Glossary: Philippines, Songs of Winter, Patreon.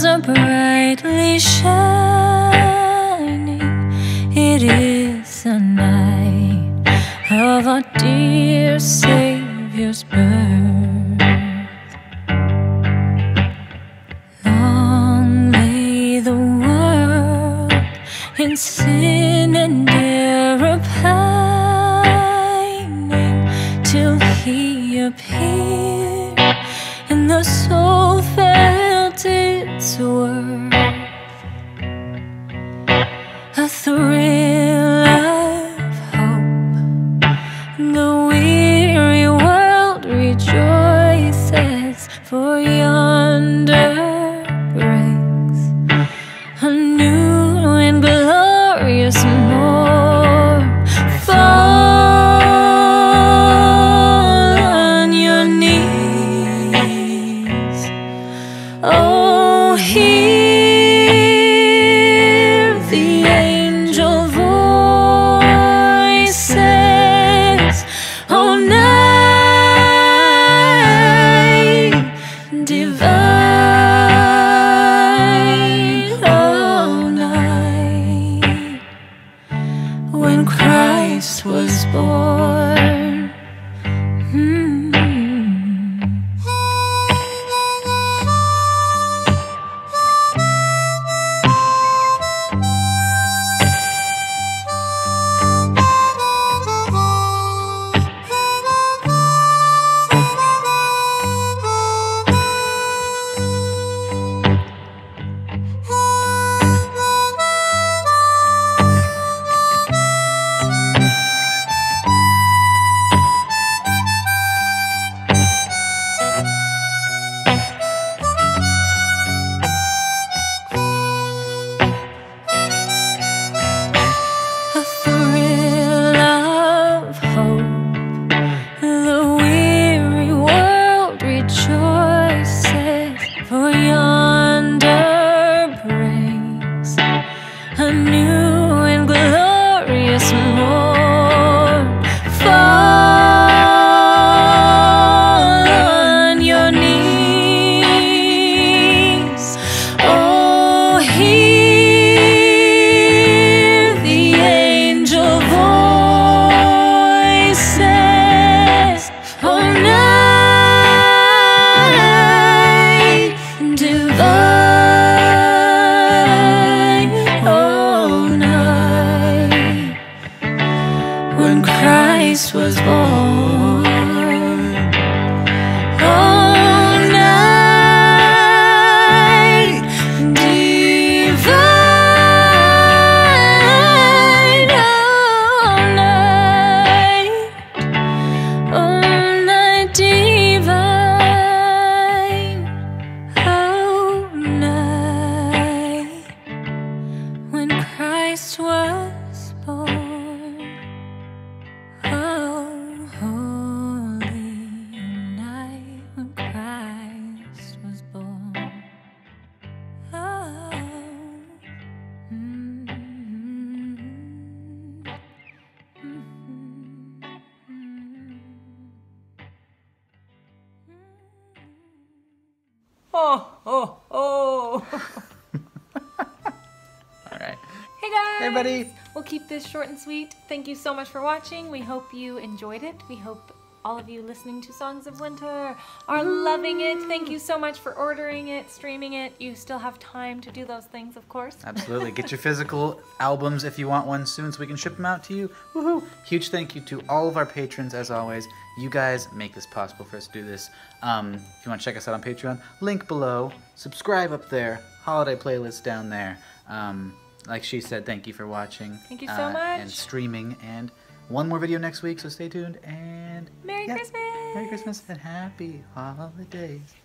stars are brightly shining. It is the night of our dear Savior's birth. Long lay the world in sin and error pining, till He appeared and the soul felt its worth. A thrill of hope, the weary world rejoices, for yonder breaks a new and glorious morn. Fall on your knees, oh, hear the angel voices all night, divine all night. When Christ was born, a new and glorious morn. Fall on your knees, oh, hear the angel voices all night, divine was born. All night, divine all night, divine all night. When Christ was born. Oh, oh, oh. All right. Hey, guys. Hey, buddy. We'll keep this short and sweet. Thank you so much for watching. We hope you enjoyed it. We hope all of you listening to Songs of Winter are loving it. Thank you so much for ordering it, streaming it. You still have time to do those things, of course. Absolutely. Get your physical albums if you want one soon so we can ship them out to you. Woohoo! Huge thank you to all of our patrons, as always. You guys make this possible for us to do this. If you want to check us out on Patreon, link below. Subscribe up there. Holiday playlist down there. Like she said, thank you for watching. Thank you so much. And streaming. And one more video next week, so stay tuned. And Merry Christmas! Merry Christmas and happy holidays.